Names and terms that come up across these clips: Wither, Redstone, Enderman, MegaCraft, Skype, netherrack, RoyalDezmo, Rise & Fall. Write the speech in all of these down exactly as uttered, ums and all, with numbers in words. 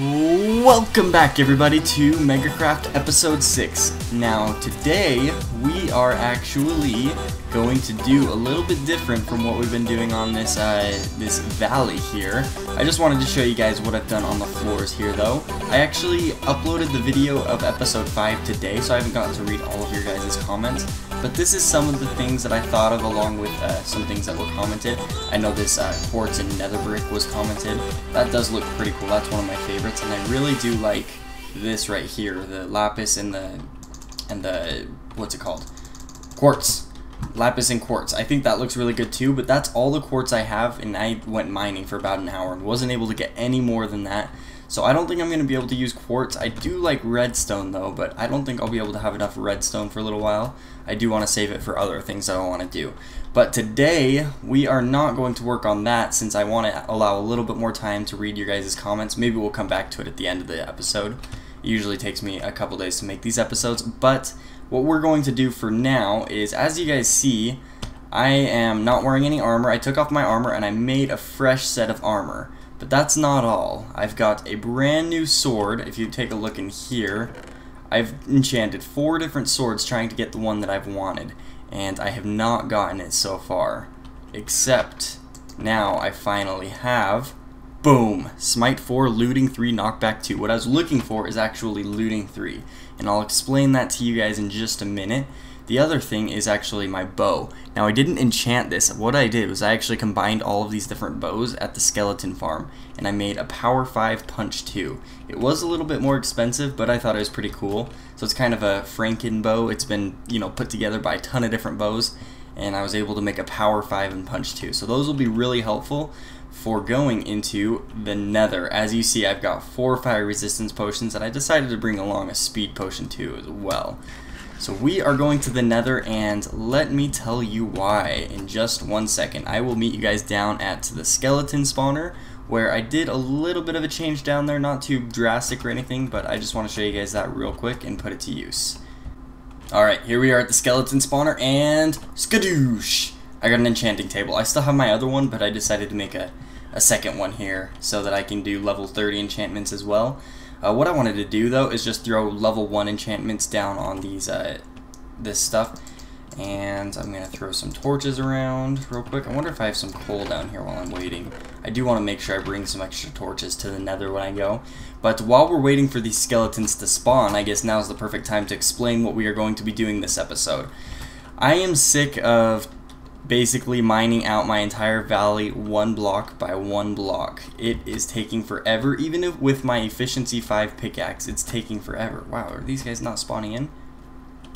Welcome back, everybody, to MegaCraft Episode six. Now, today, we are actually going to do a little bit different from what we've been doing on this, uh, this valley here. I just wanted to show you guys what I've done on the floors here, though. I actually uploaded the video of Episode five today, so I haven't gotten to read all of your guys' comments. But this is some of the things that I thought of, along with uh, some things that were commented. I know this uh, quartz and nether brick was commented. That does look pretty cool. That's one of my favorites. And I really do like this right here, the lapis and the and the what's it called, quartz, lapis and quartz. I think that looks really good too, but that's all the quartz I have, and I went mining for about an hour and wasn't able to get any more than that, so I don't think I'm going to be able to use quartz. I do like redstone though, but I don't think I'll be able to have enough redstone for a little while. I do want to save it for other things that I want to do. But today, we are not going to work on that, since I want to allow a little bit more time to read your guys' comments. Maybe we'll come back to it at the end of the episode. It usually takes me a couple days to make these episodes, but what we're going to do for now is, as you guys see, I am not wearing any armor. I took off my armor and I made a fresh set of armor. But that's not all. I've got a brand new sword. If you take a look in here, I've enchanted four different swords trying to get the one that I've wanted. And I have not gotten it so far, except now I finally have, boom, smite four, looting three, knockback two. What I was looking for is actually looting three, and I'll explain that to you guys in just a minute. The other thing is actually my bow. Now, I didn't enchant this. What I did was I actually combined all of these different bows at the skeleton farm, and I made a power five punch two. It was a little bit more expensive, but I thought it was pretty cool. So it's kind of a Franken bow. It's been, you know, put together by a ton of different bows, and I was able to make a power five and punch two. So those will be really helpful for going into the nether. As you see, I've got four fire resistance potions, and I decided to bring along a speed potion too as well. So we are going to the nether, and let me tell you why in just one second. I will meet you guys down at the skeleton spawner, where I did a little bit of a change down there, not too drastic or anything, but I just want to show you guys that real quick and put it to use. Alright, here we are at the skeleton spawner, and skadoosh! I got an enchanting table. I still have my other one, but I decided to make a, a second one here so that I can do level thirty enchantments as well. Uh, what I wanted to do though is just throw level one enchantments down on these uh, this stuff, and I'm gonna throw some torches around real quick. I wonder if I have some coal down here while I'm waiting. I do want to make sure I bring some extra torches to the nether when I go. But while we're waiting for these skeletons to spawn, I guess now's the perfect time to explain what we are going to be doing this episode. I am sick of basically mining out my entire valley one block by one block. It is taking forever. Even if with my efficiency five pickaxe, it's taking forever. Wow, are these guys not spawning in?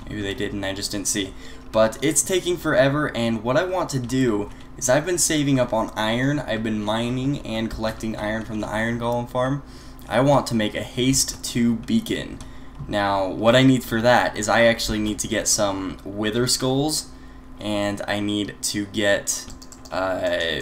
Maybe they did and I just didn't see. But it's taking forever, and what I want to do is I've been saving up on iron. I've been mining and collecting iron from the iron golem farm. I want to make a haste two beacon. Now, what I need for that is I actually need to get some wither skulls, and I need to get uh,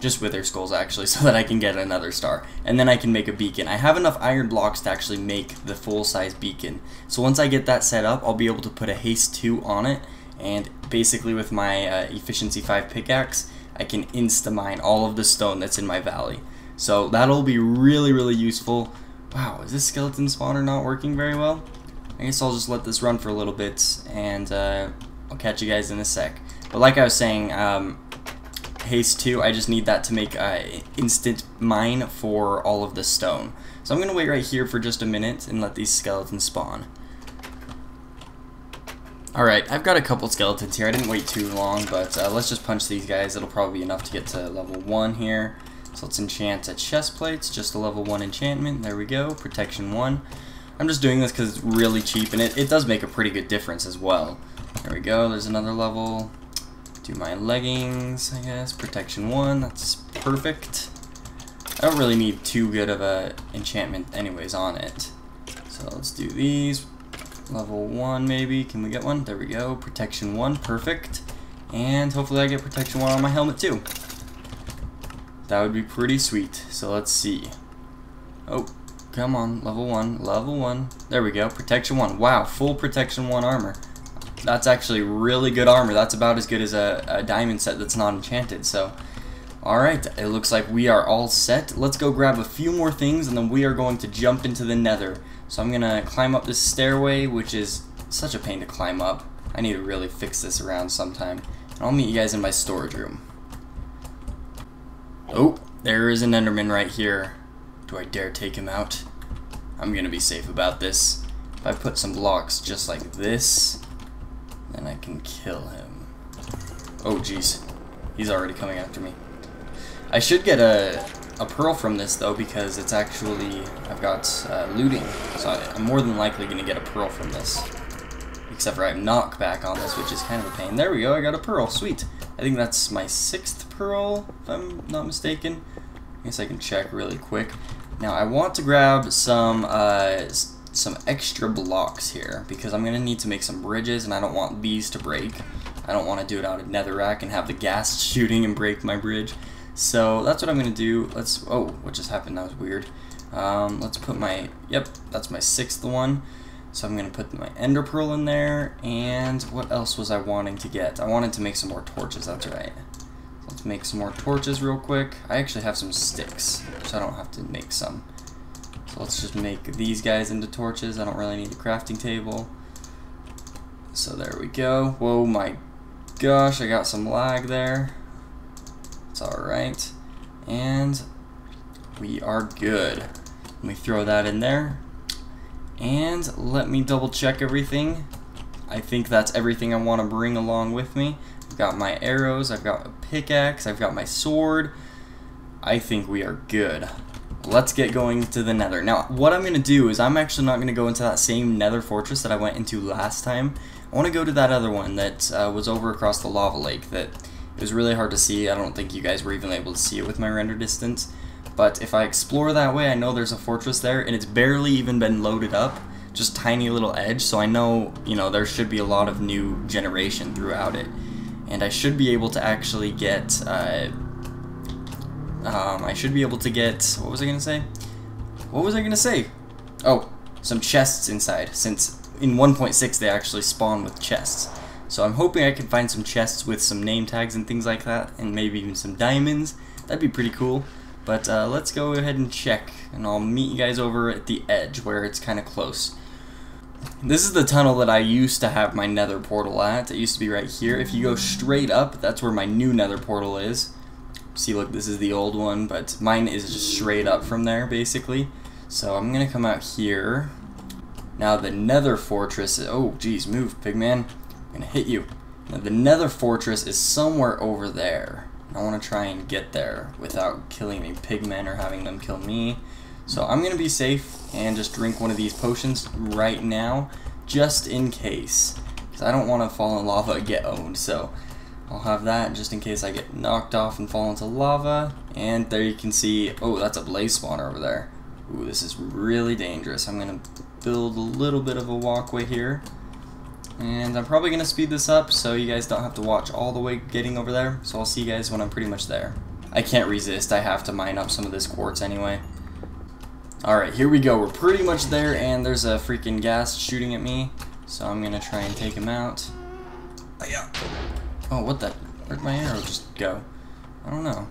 just wither skulls actually, so that I can get another star, and then I can make a beacon. I have enough iron blocks to actually make the full-size beacon, so once I get that set up, I'll be able to put a haste two on it, and basically with my uh, efficiency five pickaxe, I can insta-mine all of the stone that's in my valley. So that'll be really, really useful. Wow, is this skeleton spawner not working very well? I guess I'll just let this run for a little bit, and uh, I'll catch you guys in a sec. But like I was saying, um, haste two, I just need that to make uh, instant mine for all of the stone. So I'm gonna wait right here for just a minute and let these skeletons spawn. Alright, I've got a couple skeletons here. I didn't wait too long, but uh, let's just punch these guys. It'll probably be enough to get to level one here. So let's enchant a chest plate. Just a level one enchantment. There we go. Protection one. I'm just doing this because it's really cheap, and it, it does make a pretty good difference as well. There we go, there's another level. Do my leggings, I guess. Protection one, that's perfect. I don't really need too good of a enchantment anyways on it. So let's do these. Level one maybe, can we get one? There we go, protection one, perfect. And hopefully I get protection one on my helmet too. That would be pretty sweet, so let's see. Oh, come on, level one, level one. There we go, protection one. Wow, full protection one armor. That's actually really good armor. That's about as good as a, a diamond set that's not enchanted, so Alright, it looks like we are all set. Let's go grab a few more things and then we are going to jump into the nether. So I'm gonna climb up this stairway, which is such a pain to climb up. I need to really fix this around sometime. And I'll meet you guys in my storage room. Oh, there is an Enderman right here. Do I dare take him out? I'm gonna be safe about this. If I put some blocks just like this, then I can kill him. Oh jeez, he's already coming after me. I should get a, a pearl from this though, because it's actually, I've got uh, looting, so I'm more than likely gonna get a pearl from this. Except for I have knockback on this, which is kind of a pain. There we go, I got a pearl, sweet. I think that's my sixth pearl, if I'm not mistaken. I guess I can check really quick. Now I want to grab some uh, some extra blocks here, because I'm gonna need to make some bridges and I don't want these to break. I don't want to do it out of netherrack and have the gas shooting and break my bridge. So that's what I'm gonna do. Let's, oh, what just happened? That was weird. Um, let's put my, yep, that's my sixth one. So I'm gonna put my ender pearl in there, and what else was I wanting to get? I wanted to make some more torches, that's right. Let's make some more torches real quick. I actually have some sticks, so I don't have to make some. So let's just make these guys into torches. I don't really need a crafting table. So there we go. Whoa, my gosh, I got some lag there. It's alright. And we are good. Let me throw that in there. And let me double check everything. I think that's everything I want to bring along with me. I've got my arrows, I've got a pickaxe, I've got my sword. I think we are good. Let's get going to the nether. Now, what I'm going to do is I'm actually not going to go into that same nether fortress that I went into last time. I want to go to that other one that uh, was over across the lava lake that it was really hard to see. I don't think you guys were even able to see it with my render distance. But if I explore that way, I know there's a fortress there, and it's barely even been loaded up, just tiny little edge, so I know, you know, there should be a lot of new generation throughout it. And I should be able to actually get, uh, um, I should be able to get, what was I going to say? What was I going to say? Oh, some chests inside, since in one point six they actually spawn with chests. So I'm hoping I can find some chests with some name tags and things like that, and maybe even some diamonds. That'd be pretty cool. But uh, let's go ahead and check, and I'll meet you guys over at the edge where it's kind of close. This is the tunnel that I used to have my nether portal at. It used to be right here. If you go straight up, that's where my new nether portal is. See, look, this is the old one, but mine is just straight up from there, basically. So I'm going to come out here. Now the nether fortress is, oh, geez, move, pigman. I'm going to hit you. Now the nether fortress is somewhere over there. I want to try and get there without killing any pigmen or having them kill me. So I'm going to be safe and just drink one of these potions right now, just in case. Because I don't want to fall in lava and get owned, so I'll have that just in case I get knocked off and fall into lava. And there you can see, oh, that's a blaze spawner over there. Ooh, this is really dangerous. I'm going to build a little bit of a walkway here. And I'm probably going to speed this up so you guys don't have to watch all the way getting over there. So I'll see you guys when I'm pretty much there. I can't resist. I have to mine up some of this quartz anyway. Alright, here we go. We're pretty much there and there's a freaking gas shooting at me. So I'm going to try and take him out. Oh, yeah. Oh, what the? Where'd my arrow just go? I don't know.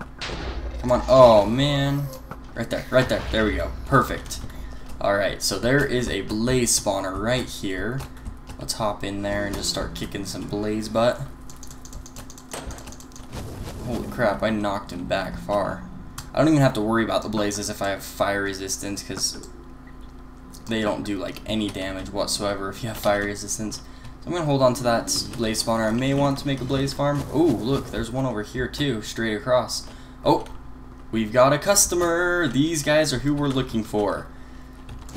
Come on. Oh, man. Right there. Right there. There we go. Perfect. Alright, so there is a blaze spawner right here. Let's hop in there and just start kicking some blaze butt. Holy crap, I knocked him back far. I don't even have to worry about the blazes if I have fire resistance, because they don't do like any damage whatsoever if you have fire resistance. So I'm going to hold on to that blaze spawner. I may want to make a blaze farm. Oh, look, there's one over here too, straight across. Oh, we've got a customer. These guys are who we're looking for.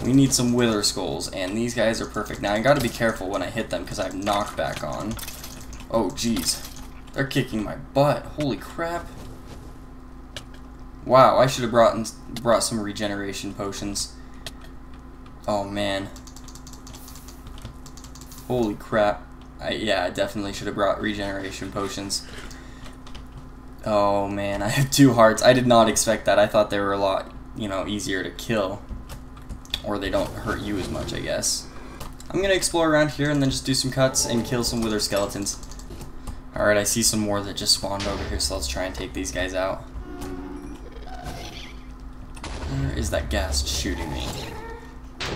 We need some wither skulls, and these guys are perfect. Now, I gotta be careful when I hit them, because I have knockback on. Oh, jeez. They're kicking my butt. Holy crap. Wow, I should have brought in, brought some regeneration potions. Oh, man. Holy crap. I, yeah, I definitely should have brought regeneration potions. Oh, man, I have two hearts. I did not expect that. I thought they were a lot, you know, easier to kill. Or they don't hurt you as much, I guess. I'm going to explore around here and then just do some cuts and kill some wither skeletons. Alright, I see some more that just spawned over here, so let's try and take these guys out. is that ghast shooting me?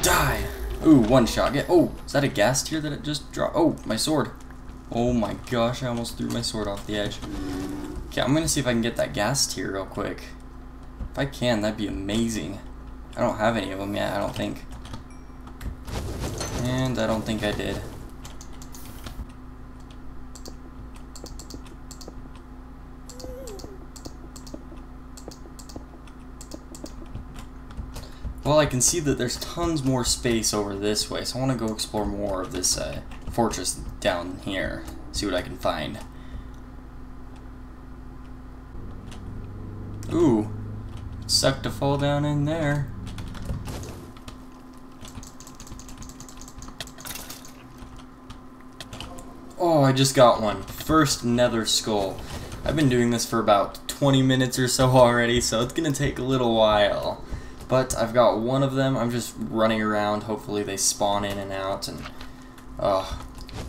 Die! Ooh, one shot. Yeah. Oh, is that a ghast here that it just dropped? Oh, my sword. Oh my gosh, I almost threw my sword off the edge. Okay, I'm gonna see if I can get that ghast here real quick. If I can, that'd be amazing. I don't have any of them yet, I don't think. And I don't think I did. Well, I can see that there's tons more space over this way, so I want to go explore more of this uh, fortress down here. See what I can find. Ooh, sucked to fall down in there. Oh, I just got one. First nether skull. I've been doing this for about twenty minutes or so already, so it's gonna take a little while. But I've got one of them. I'm just running around. Hopefully they spawn in and out. And oh,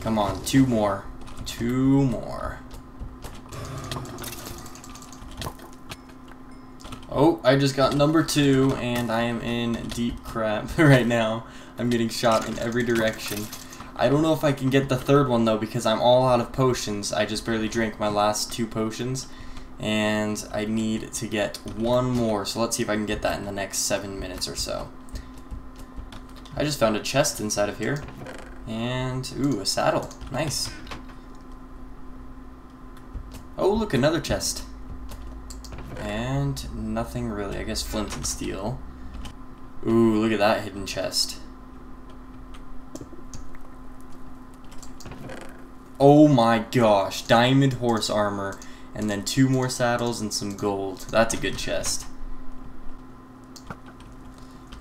come on, two more, two more. Oh, I just got number two, and I am in deep crap right now. I'm getting shot in every direction. I don't know if I can get the third one though, because I'm all out of potions. I just barely drank my last two potions. And I need to get one more, so let's see if I can get that in the next seven minutes or so. I just found a chest inside of here, and ooh, a saddle, nice. Oh look, another chest, and nothing really, I guess flint and steel. Ooh, look at that hidden chest. Oh my gosh, diamond horse armor. And then two more saddles and some gold. That's a good chest.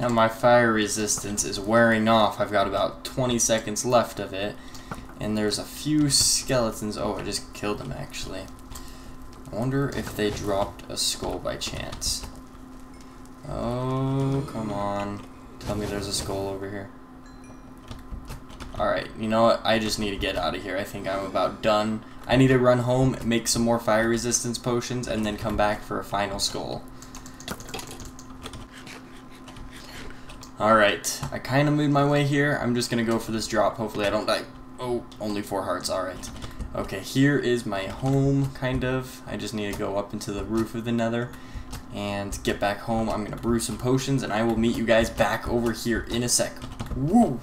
Now my fire resistance is wearing off. I've got about twenty seconds left of it. And there's a few skeletons. Oh, I just killed them actually. I wonder if they dropped a skull by chance. Oh, come on. Tell me there's a skull over here. Alright, you know what? I just need to get out of here. I think I'm about done. I need to run home, make some more fire resistance potions, and then come back for a final skull. Alright, I kind of made my way here. I'm just going to go for this drop. Hopefully I don't die. Oh, only four hearts. Alright. Okay, here is my home, kind of. I just need to go up into the roof of the nether and get back home. I'm going to brew some potions, and I will meet you guys back over here in a sec. Woo!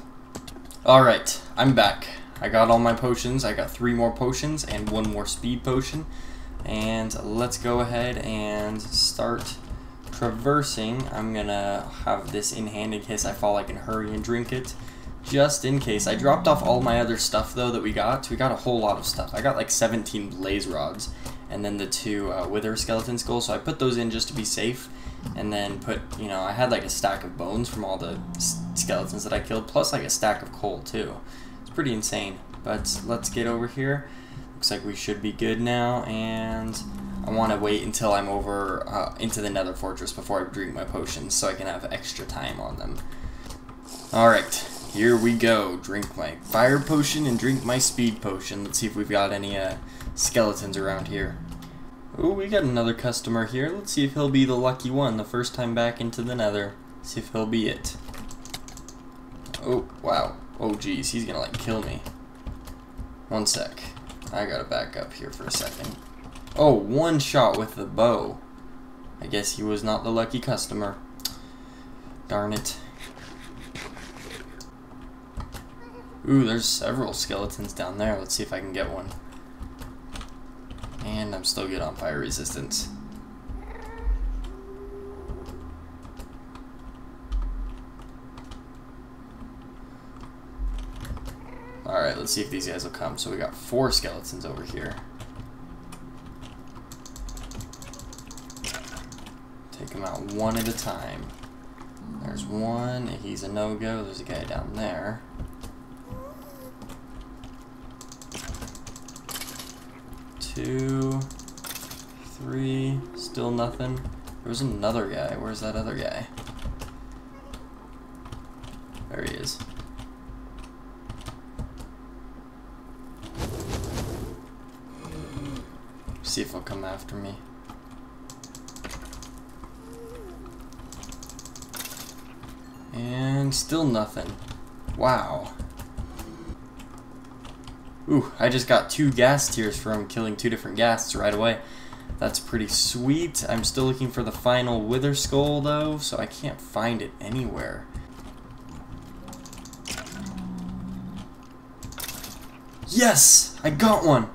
Alright, I'm back. I got all my potions. I got three more potions and one more speed potion. And let's go ahead and start traversing. I'm gonna have this in hand in case I fall. I can hurry and drink it just in case. I dropped off all my other stuff though that we got. We got a whole lot of stuff. I got like seventeen blaze rods and then the two uh, wither skeleton skulls. So I put those in just to be safe. And then put, you know, I had like a stack of bones from all the skeletons that I killed, plus like a stack of coal too. It's pretty insane. But let's get over here. Looks like we should be good now, and I want to wait until I'm over uh, into the nether fortress before I drink my potions so I can have extra time on them. Alright, here we go. Drink my fire potion and drink my speed potion. Let's see if we've got any uh, skeletons around here. Oh, we got another customer here. Let's see if he'll be the lucky one the first time back into the nether. See if he'll be it. Oh, wow. Oh, geez. He's gonna, like, kill me. One sec. I gotta back up here for a second. Oh, one shot with the bow. I guess he was not the lucky customer. Darn it. Ooh, there's several skeletons down there. Let's see if I can get one. And I'm still good on fire resistance. Alright, let's see if these guys will come. So we got four skeletons over here. Take them out one at a time. There's one, he's a no-go. There's a guy down there. Two, three, still nothing. There was another guy. Where's that other guy? There he is. See if he'll come after me. still nothing. Wow. Ooh, I just got two gas tiers from killing two different ghasts right away. That's pretty sweet. I'm still looking for the final wither skull though, so I can't find it anywhere. Yes! I got one!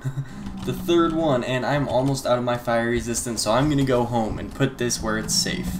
The third one, and I'm almost out of my fire resistance, so I'm gonna go home and put this where it's safe.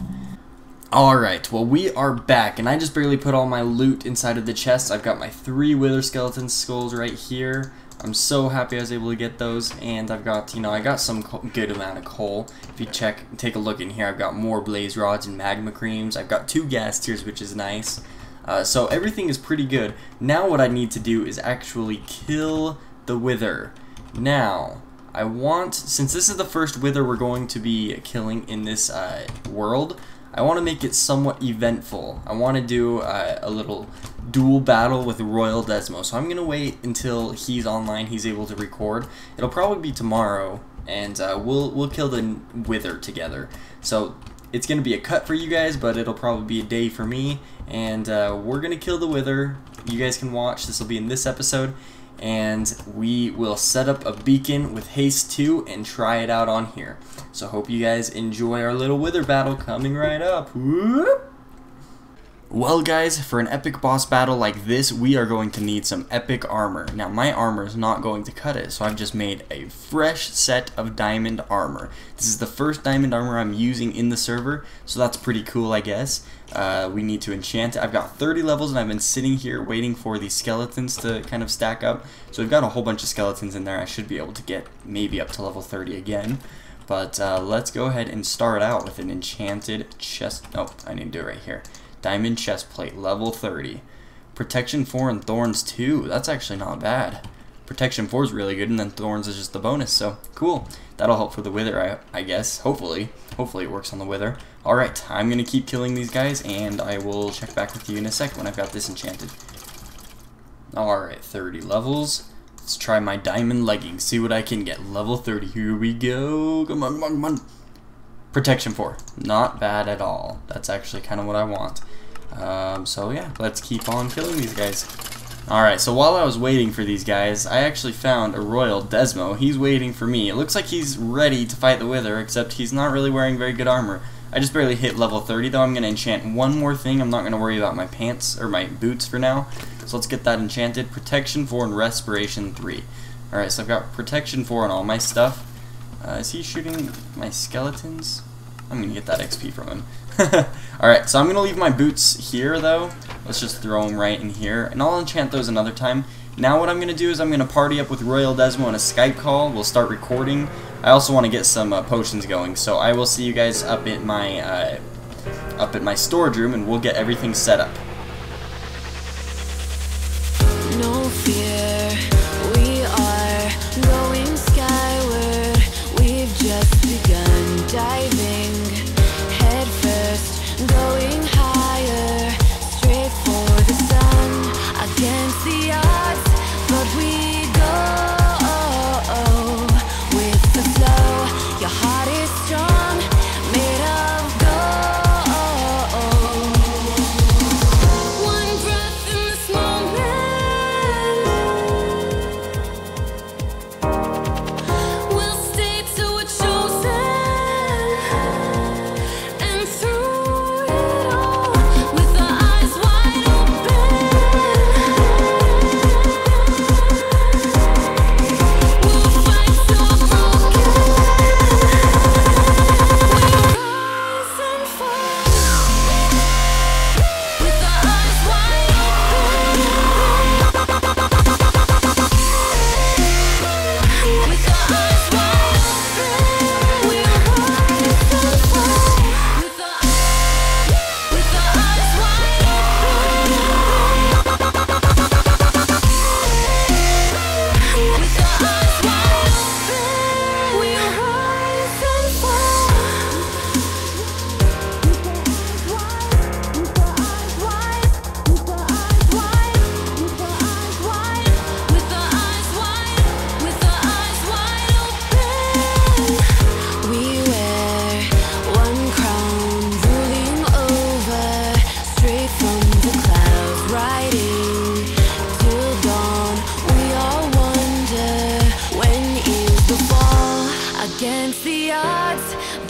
Alright, well we are back, and I just barely put all my loot inside of the chest. I've got my three wither skeleton skulls right here. I'm so happy I was able to get those, and I've got, you know, I got some good amount of coal. If you check, take a look in here, I've got more blaze rods and magma creams. I've got two gas tiers, which is nice. Uh, so everything is pretty good. Now what I need to do is actually kill the wither. Now, I want, since this is the first wither we're going to be killing in this uh, world, I want to make it somewhat eventful. I want to do uh, a little dual battle with RoyalDezmo, so I'm going to wait until he's online, he's able to record. It'll probably be tomorrow, and uh, we'll, we'll kill the Wither together. So it's going to be a cut for you guys, but it'll probably be a day for me, and uh, we're going to kill the Wither. You guys can watch, this will be in this episode, and we will set up a beacon with Haste two and try it out on here. So hope you guys enjoy our little wither battle coming right up. Whoop. Well guys, for an epic boss battle like this, we are going to need some epic armor. Now my armor is not going to cut it, so I've just made a fresh set of diamond armor. This is the first diamond armor I'm using in the server, so that's pretty cool I guess. Uh, we need to enchant it. I've got thirty levels and I've been sitting here waiting for the skeletons to kind of stack up. So we've got a whole bunch of skeletons in there. I should be able to get maybe up to level thirty again. But uh, let's go ahead and start out with an enchanted chest. Oh, I need to do it right here. Diamond chest plate, level thirty. Protection four and thorns two. That's actually not bad. Protection four is really good, and then thorns is just the bonus, so cool. That'll help for the wither, I, I guess. Hopefully. Hopefully it works on the wither. Alright, I'm going to keep killing these guys, and I will check back with you in a sec when I've got this enchanted. Alright, thirty levels. Let's try my diamond leggings, see what I can get. Level thirty, here we go. Come on, come on, come on. Protection four, not bad at all. That's actually kind of what I want. Um, so yeah, let's keep on killing these guys. Alright, so while I was waiting for these guys, I actually found a RoyalDezmo. He's waiting for me. It looks like he's ready to fight the Wither, except he's not really wearing very good armor. I just barely hit level thirty, though. I'm going to enchant one more thing. I'm not going to worry about my pants, or my boots for now. So let's get that enchanted. Protection four and Respiration three. Alright, so I've got Protection four on all my stuff. Uh, is he shooting my skeletons? I'm going to get that X P from him. Alright, so I'm going to leave my boots here, though. Let's just throw them right in here. And I'll enchant those another time. Now what I'm going to do is I'm going to party up with RoyalDezmo on a Skype call. We'll start recording. I also want to get some uh, potions going. So I will see you guys up at my, uh, up at my storage room, and we'll get everything set up. No fear, we are going skyward. We've just begun diving. Oh,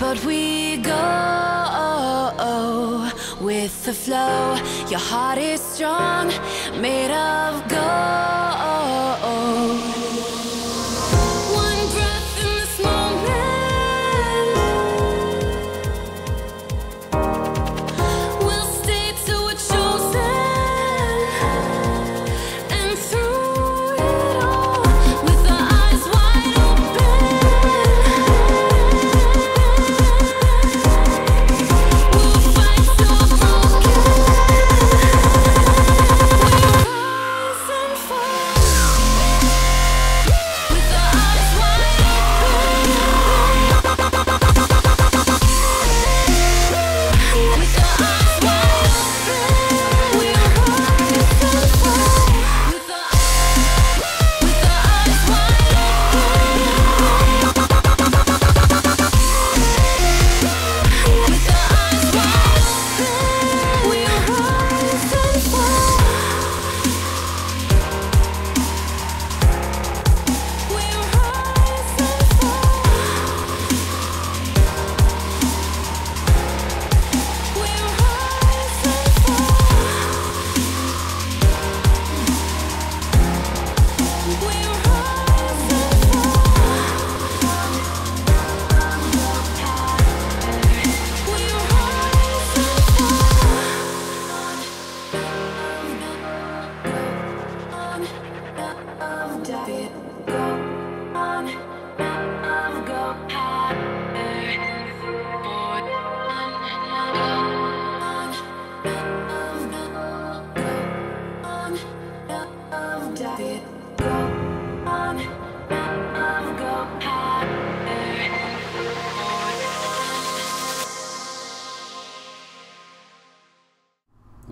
Onward we go with the flow. Your heart is strong, made of gold. One breath in this moment, we'll stay till we're chosen, and through it all, with our eyes wide open, we'll fight so broken, rise and fall. With our eyes wide open, with our eyes wide open, we'll rise and fall. With our with our eyes wide open, with our eyes wide open, we'll rise and fall. We'll rise and fall. We'll rise and fall. We'll rise and fall. We'll rise and fall.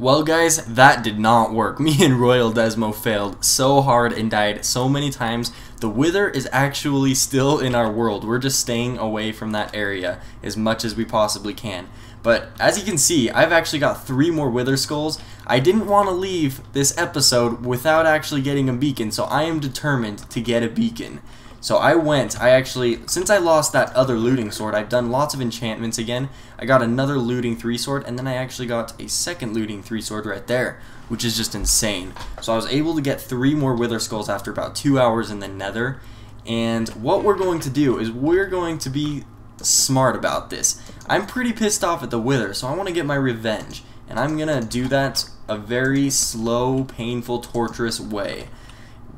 Well guys, that did not work. Me and RoyalDezmo failed so hard and died so many times. The Wither is actually still in our world. We're just staying away from that area as much as we possibly can. But as you can see, I've actually got three more Wither skulls. I didn't want to leave this episode without actually getting a beacon, so I am determined to get a beacon. So I went, I actually, since I lost that other looting sword, I've done lots of enchantments again. I got another looting three sword, and then I actually got a second looting three sword right there, which is just insane. So I was able to get three more Wither skulls after about two hours in the nether. And what we're going to do is we're going to be smart about this. I'm pretty pissed off at the Wither, so I want to get my revenge. And I'm going to do that a very slow, painful, torturous way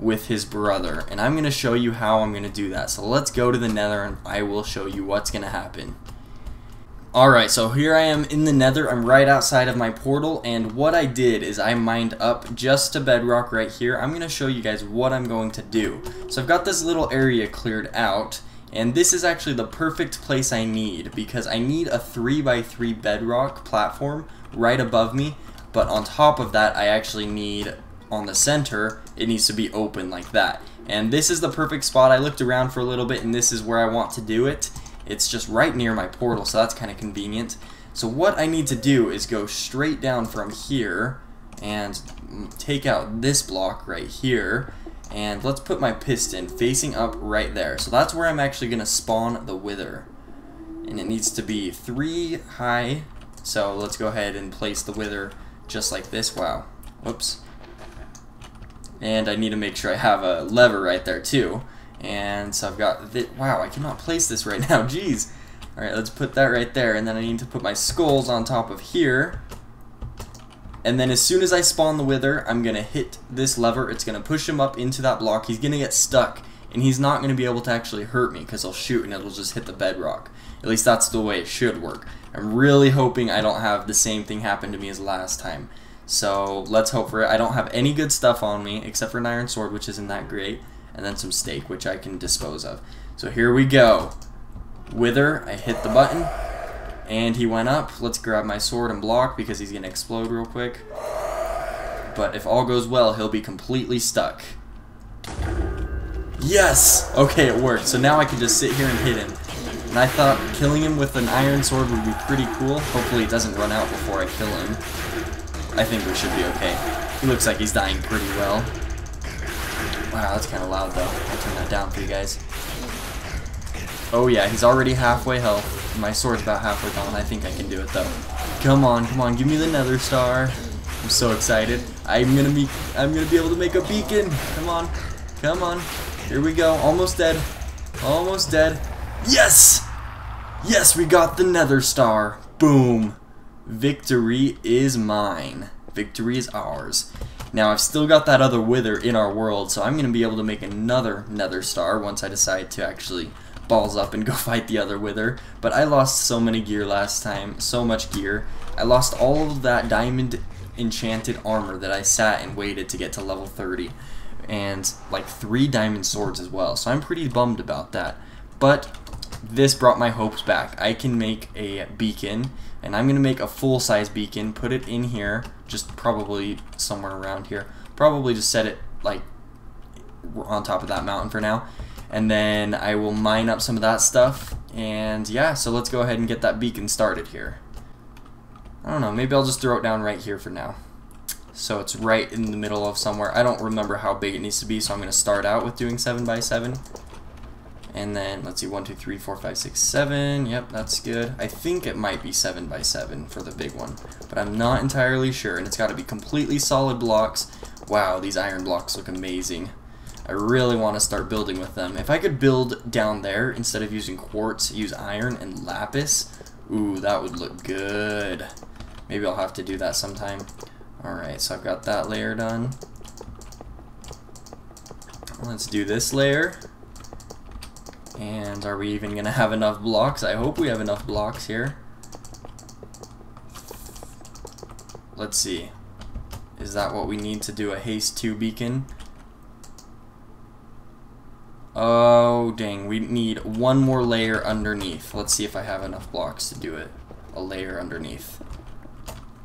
with his brother, and I'm gonna show you how I'm gonna do that. So let's go to the nether and I will show you what's gonna happen. Alright, so here I am in the nether. I'm right outside of my portal, and what I did is I mined up just to bedrock right here. I'm gonna show you guys what I'm going to do. So I've got this little area cleared out, and this is actually the perfect place I need, because I need a three by three bedrock platform right above me, but on top of that I actually need, on the center, it needs to be open like that. And this is the perfect spot. I looked around for a little bit and this is where I want to do it. It's just right near my portal, so that's kind of convenient. So what I need to do is go straight down from here and take out this block right here, and let's put my piston facing up right there. So that's where I'm actually gonna spawn the Wither, and it needs to be three high. So let's go ahead and place the Wither just like this. Wow, whoops. And I need to make sure I have a lever right there too. And so I've got this. Wow, I cannot place this right now, jeez. Alright, let's put that right there, and then I need to put my skulls on top of here. And then as soon as I spawn the Wither, I'm gonna hit this lever. It's gonna push him up into that block. He's gonna get stuck, and he's not gonna be able to actually hurt me, because I'll shoot and it'll just hit the bedrock. At least that's the way it should work. I'm really hoping I don't have the same thing happen to me as last time. So let's hope for it. I don't have any good stuff on me except for an iron sword, which isn't that great, and then some steak, which I can dispose of. So here we go. Wither, I hit the button, and he went up. Let's grab my sword and block, because he's gonna explode real quick. But if all goes well, he'll be completely stuck. Yes! Okay, it worked. So now I can just sit here and hit him. And I thought killing him with an iron sword would be pretty cool. Hopefully it doesn't run out before I kill him. I think we should be okay. He looks like he's dying pretty well. Wow, that's kind of loud though. I'll turn that down for you guys. Oh yeah, he's already halfway health. My sword's about halfway gone. I think I can do it though. Come on, come on, give me the nether star. I'm so excited. I'm gonna be I'm gonna be able to make a beacon. Come on. Come on. Here we go. Almost dead. Almost dead. Yes! Yes, we got the nether star. Boom. Victory is mine. Victory is ours. Now I've still got that other wither in our world, so I'm gonna be able to make another nether star once I decide to actually balls up and go fight the other wither. But I lost so many gear last time, so much gear. I lost all of that diamond enchanted armor that I sat and waited to get to level thirty, and like three diamond swords as well, so I'm pretty bummed about that. But this brought my hopes back. I can make a beacon, and I'm gonna make a full-size beacon, put it in here, just probably somewhere around here, probably just set it like on top of that mountain for now, and then I will mine up some of that stuff. And yeah, so let's go ahead and get that beacon started here. I don't know, maybe I'll just throw it down right here for now. So it's right in the middle of somewhere. I don't remember how big it needs to be, so I'm gonna start out with doing seven by seven. And then, let's see, one, two, three, four, five, six, seven. Yep, that's good. I think it might be seven by seven for the big one, but I'm not entirely sure, and it's gotta be completely solid blocks. Wow, these iron blocks look amazing. I really want to start building with them. If I could build down there, instead of using quartz, use iron and lapis, ooh, that would look good. Maybe I'll have to do that sometime. Alright, so I've got that layer done. Let's do this layer. And are we even gonna have enough blocks? I hope we have enough blocks here. Let's see. Is that what we need to do a haste two beacon? Oh dang, we need one more layer underneath. Let's see if I have enough blocks to do it. A layer underneath.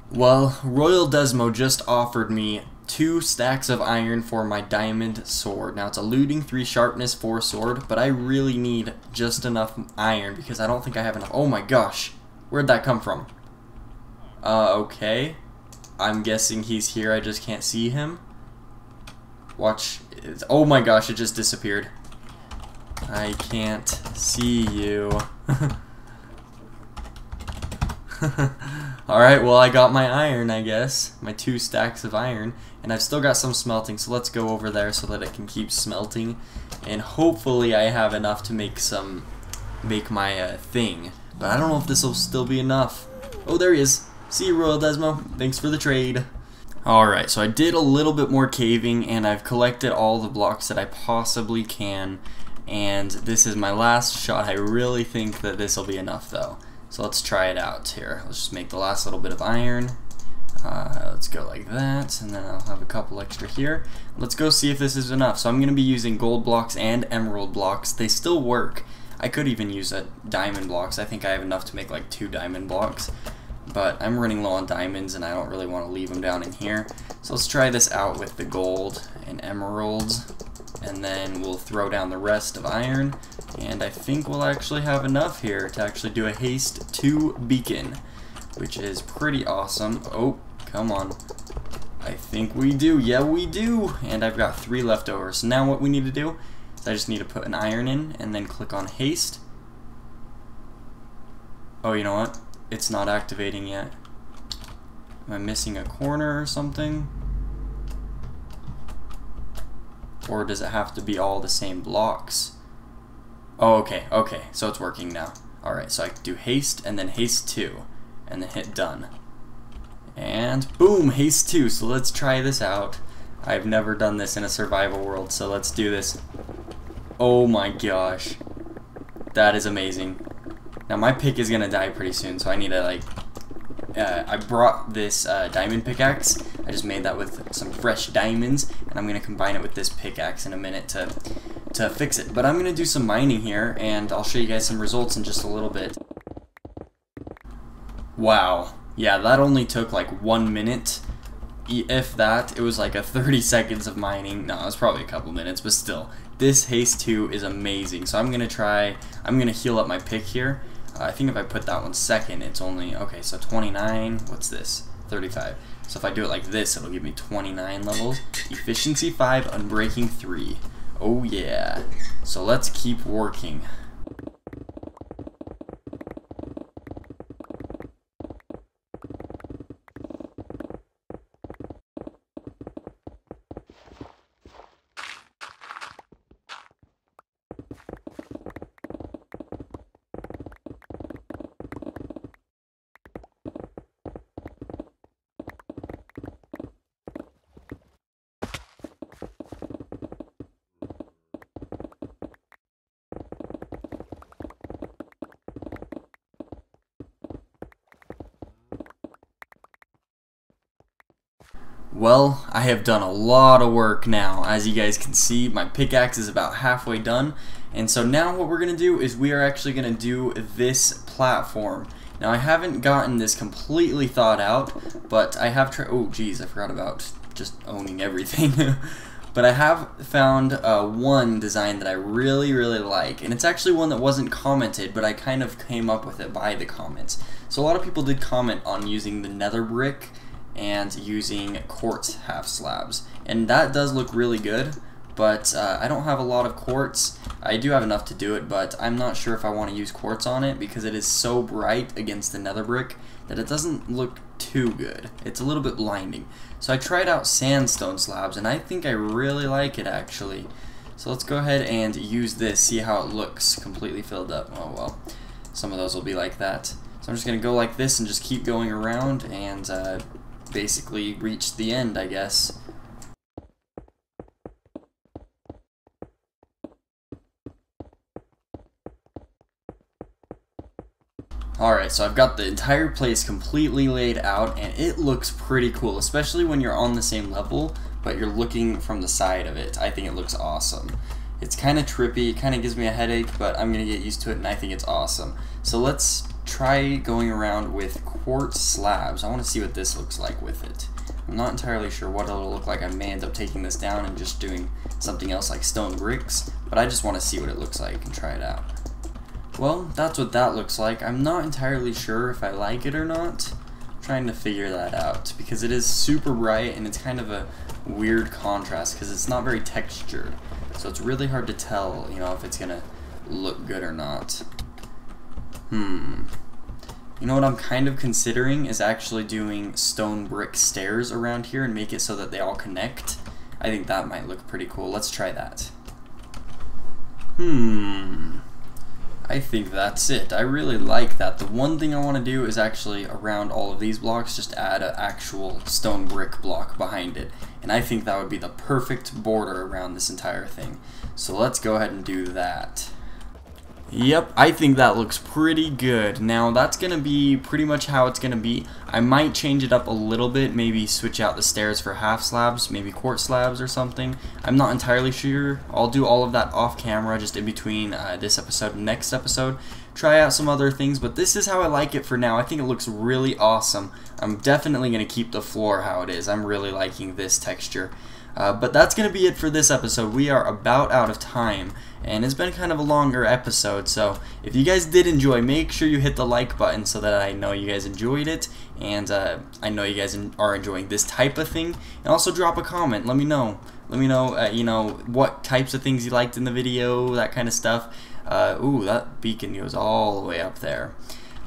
Well, RoyalDezmo just offered me two stacks of iron for my diamond sword. Now it's a looting, three sharpness, four sword, but I really need just enough iron because I don't think I have enough. Oh my gosh, where'd that come from? Uh, okay. I'm guessing he's here, I just can't see him. Watch, it's, oh my gosh, it just disappeared. I can't see you. Alright, well I got my iron, I guess. My two stacks of iron. And I've still got some smelting, so let's go over there so that it can keep smelting. And hopefully I have enough to make some... make my uh, thing. But I don't know if this will still be enough. Oh, there he is. See you, RoyalDezmo. Thanks for the trade. Alright, so I did a little bit more caving, and I've collected all the blocks that I possibly can. And this is my last shot. I really think that this will be enough though. So let's try it out here. Let's just make the last little bit of iron. Uh, let's go like that, and then I'll have a couple extra here. Let's go see if this is enough. So I'm gonna be using gold blocks and emerald blocks. They still work. I could even use a diamond blocks. I think I have enough to make like two diamond blocks, but I'm running low on diamonds and I don't really want to leave them down in here. So let's try this out with the gold and emeralds, and then we'll throw down the rest of iron, and I think we'll actually have enough here to actually do a haste two beacon, which is pretty awesome. Oh, come on. I think we do. Yeah, we do! And I've got three left over. So now what we need to do is I just need to put an iron in and then click on haste. Oh, you know what? It's not activating yet. Am I missing a corner or something? Or does it have to be all the same blocks? Oh, okay, okay, so it's working now. Alright, so I do haste, and then haste two, and then hit done. And boom, haste two, so let's try this out. I've never done this in a survival world, so let's do this. Oh my gosh. That is amazing. Now my pick is gonna die pretty soon, so I need to like... Uh, I brought this uh, diamond pickaxe. I just made that with some fresh diamonds, and I'm gonna combine it with this pickaxe in a minute to to fix it. But I'm gonna do some mining here, and I'll show you guys some results in just a little bit. Wow, yeah, that only took like one minute, if that. It was like a thirty seconds of mining. No, it was probably a couple minutes, but still, this haste two is amazing. So I'm gonna try. I'm gonna heal up my pick here. Uh, I think if I put that one second, it's only okay. So twenty-nine. What's this? thirty-five. So if I do it like this, it'll give me twenty-nine levels. Efficiency five, Unbreaking three. Oh yeah. So let's keep working. Well, I have done a lot of work now. As you guys can see, my pickaxe is about halfway done. And so now what we're going to do is we are actually going to do this platform. Now I haven't gotten this completely thought out, but I have tried, oh geez, I forgot about just owning everything. But I have found uh, one design that I really, really like. And it's actually one that wasn't commented, but I kind of came up with it by the comments. So a lot of people did comment on using the nether brick and using quartz half slabs. And that does look really good, but uh, I don't have a lot of quartz. I do have enough to do it, but I'm not sure if I want to use quartz on it because it is so bright against the nether brick that it doesn't look too good. It's a little bit blinding. So I tried out sandstone slabs and I think I really like it actually. So let's go ahead and use this, see how it looks completely filled up. Oh well, some of those will be like that. So I'm just gonna go like this and just keep going around and uh, basically reach the end, I guess. Alright, so I've got the entire place completely laid out, and it looks pretty cool, especially when you're on the same level, but you're looking from the side of it. I think it looks awesome. It's kind of trippy, it kind of gives me a headache, but I'm going to get used to it, and I think it's awesome. So let's try going around with quartz slabs. I want to see what this looks like with it. I'm not entirely sure what it'll look like. I may end up taking this down and just doing something else like stone bricks, but I just want to see what it looks like and try it out. Well, that's what that looks like. I'm not entirely sure if I like it or not. I'm trying to figure that out because it is super bright and it's kind of a weird contrast because it's not very textured. So it's really hard to tell, you know, if it's gonna look good or not. Hmm. You know what I'm kind of considering is actually doing stone brick stairs around here and make it so that they all connect. I think that might look pretty cool. Let's try that. Hmm. I think that's it. I really like that. The one thing I want to do is actually around all of these blocks just add an actual stone brick block behind it, and I think that would be the perfect border around this entire thing. So let's go ahead and do that. Yep, I think that looks pretty good. Now that's gonna be pretty much how it's gonna be. I might change it up a little bit, maybe switch out the stairs for half slabs, maybe quartz slabs or something. I'm not entirely sure. I'll do all of that off camera, just in between uh, this episode and next episode. Try out some other things, but this is how I like it for now. I think it looks really awesome. I'm definitely gonna keep the floor how it is. I'm really liking this texture. Uh, but that's going to be it for this episode. We are about out of time, and it's been kind of a longer episode, so if you guys did enjoy, make sure you hit the like button so that I know you guys enjoyed it, and uh, I know you guys are enjoying this type of thing, and also drop a comment. Let me know. Let me know, uh, you know, what types of things you liked in the video, that kind of stuff. Uh, ooh, that beacon goes all the way up there.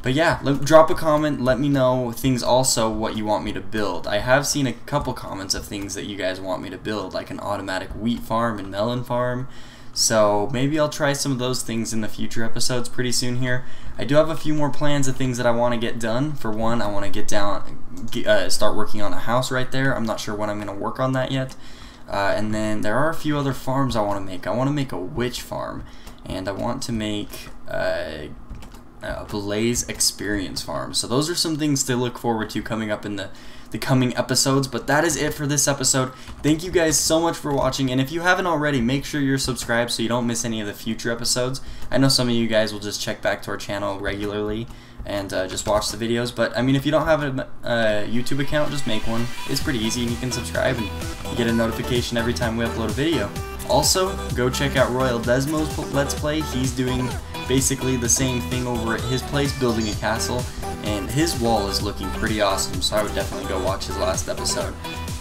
But yeah, let, drop a comment, let me know things also what you want me to build. I have seen a couple comments of things that you guys want me to build, like an automatic wheat farm and melon farm. So maybe I'll try some of those things in the future episodes pretty soon here. I do have a few more plans of things that I want to get done. For one, I want to get down, uh, start working on a house right there. I'm not sure when I'm going to work on that yet. Uh, and then there are a few other farms I want to make. I want to make a witch farm, and I want to make... Uh, Uh, Blaze Experience Farm. So those are some things to look forward to coming up in the the coming episodes, but that is it for this episode. Thank you guys so much for watching, and if you haven't already, make sure you're subscribed so you don't miss any of the future episodes. I know some of you guys will just check back to our channel regularly and uh, just watch the videos, but I mean, if you don't have a uh, YouTube account, just make one. It's pretty easy, and you can subscribe and you get a notification every time we upload a video. Also, go check out RoyalDezmo's Let's Play. He's doing basically the same thing over at his place, building a castle, and his wall is looking pretty awesome, so I would definitely go watch his last episode.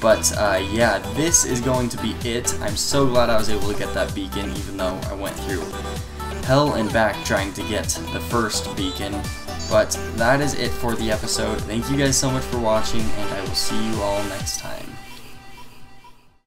But uh, yeah, this is going to be it. I'm so glad I was able to get that beacon, even though I went through hell and back trying to get the first beacon. But that is it for the episode. Thank you guys so much for watching, and I will see you all next time.